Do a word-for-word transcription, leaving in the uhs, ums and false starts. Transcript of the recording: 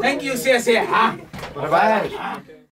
Thank you, C S A. Bye-bye.